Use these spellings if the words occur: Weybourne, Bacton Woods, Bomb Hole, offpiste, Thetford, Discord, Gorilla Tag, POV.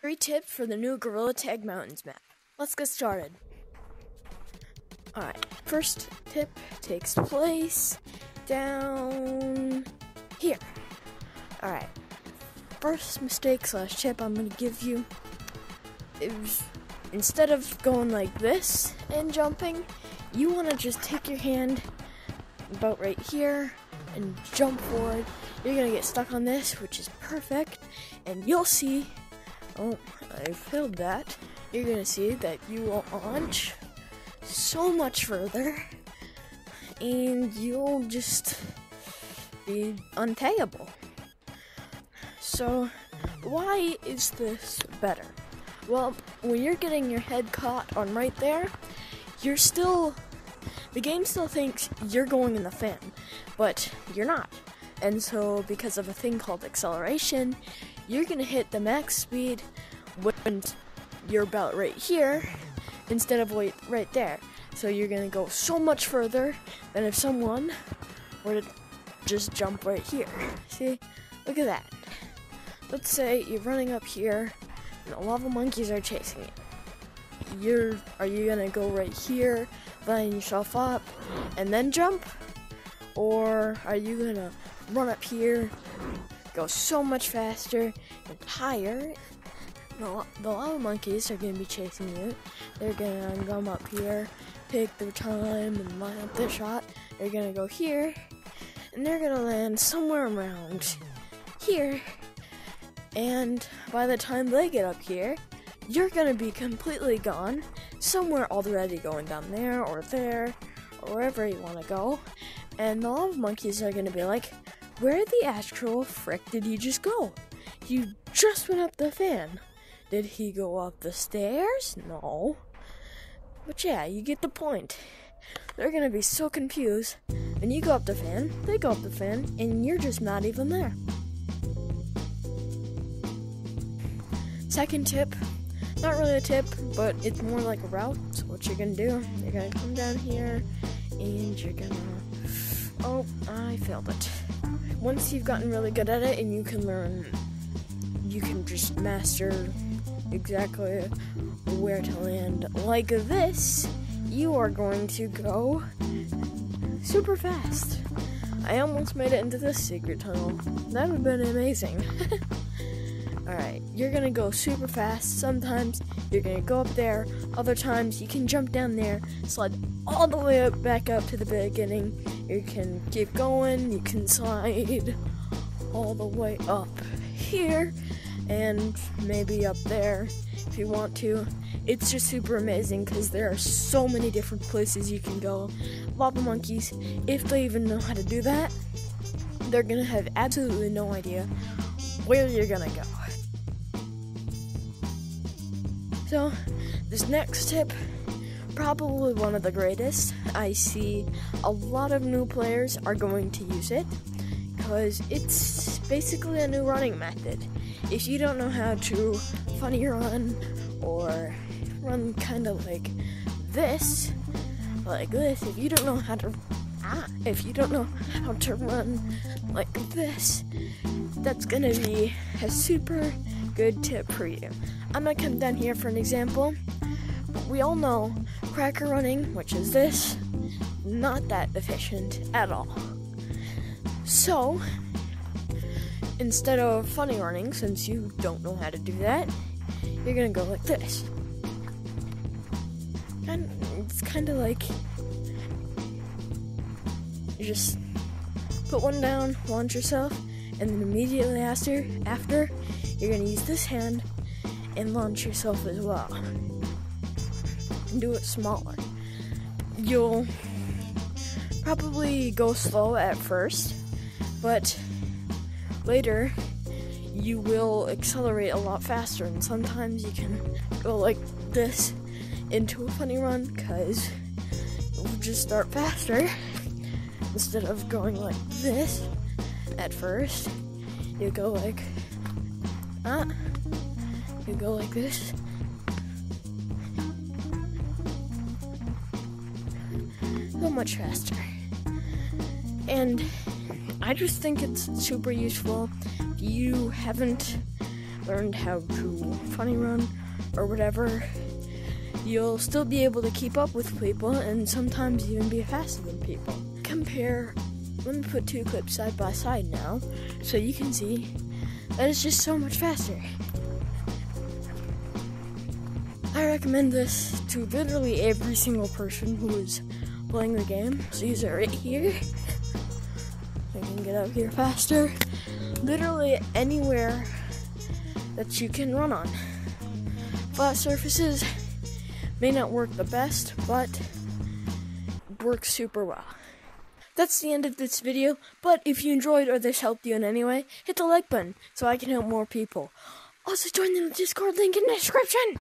Free tip for the new Gorilla Tag Mountains map. Let's get started. Alright, first tip takes place down here. Alright, first mistake slash tip I'm going to give you is instead of going like this and jumping, you want to just take your hand about right here and jump forward. You're going to get stuck on this, which is perfect, and you'll see, oh, I failed that. You're going to see that you will launch so much further, and you'll just be untaggable. So, why is this better? Well, when you're getting your head caught on right there, you're still, the game still thinks you're going in the fin, but you're not. And so, because of a thing called acceleration, you're gonna hit the max speed when you're about right here, instead of right there. So you're gonna go so much further than if someone were to just jump right here. See? Look at that. Let's say you're running up here and the lava monkeys are chasing you. Are you gonna go right here, line yourself up, and then jump? Or are you gonna run up here, go so much faster and higher? The lava monkeys are going to be chasing you. They're going to come up here, take their time, and line up their shot. They're going to go here, and they're going to land somewhere around here. And by the time they get up here, you're going to be completely gone, somewhere already going down there, or wherever you want to go. And the lava monkeys are going to be like, where the actual frick did you just go? You just went up the fan. Did he go up the stairs? No. But yeah, you get the point. They're gonna be so confused. And you go up the fan, they go up the fan, and you're just not even there. Second tip, not really a tip, but it's more like a route. So what you're gonna do, you're gonna come down here, and you're gonna, oh, I failed it. Once you've gotten really good at it, and you can learn, you can just master exactly where to land like this, you are going to go super fast. I almost made it into this secret tunnel. That would have been amazing. Alright, you're gonna go super fast. Sometimes you're gonna go up there, other times you can jump down there, slide all the way up back up to the beginning. You can keep going, you can slide all the way up here, and maybe up there if you want to. It's just super amazing because there are so many different places you can go. Lava monkeys, if they even know how to do that, they're gonna have absolutely no idea where you're gonna go. So this next tip, probably one of the greatest. I see a lot of new players are going to use it because it's basically a new running method. If you don't know how to funny run or run kind of like this, if you don't know how to run like this, that's gonna be a super good tip for you. I'm gonna come down here for an example. We all know cracker running, which is this, not that efficient at all. So, instead of funny running, since you don't know how to do that, you're gonna go like this. And it's kind of like, you just put one down, launch yourself, and then immediately after, you're gonna use this hand and launch yourself as well. And do it smaller. You'll probably go slow at first, but later you will accelerate a lot faster, and sometimes you can go like this into a funny run because you'll just start faster instead of going like this at first. You go like that, you go like this, so much faster. And I just think it's super useful. If you haven't learned how to funny run or whatever, you'll still be able to keep up with people and sometimes even be faster than people. Compare, let me put two clips side by side now so you can see that it's just so much faster. I recommend this to literally every single person who is playing the game. So use it right here. I can get up here faster. Literally anywhere that you can run on. Flat surfaces may not work the best, but it works super well. That's the end of this video, but if you enjoyed or this helped you in any way, hit the like button so I can help more people. Also join the Discord link in the description!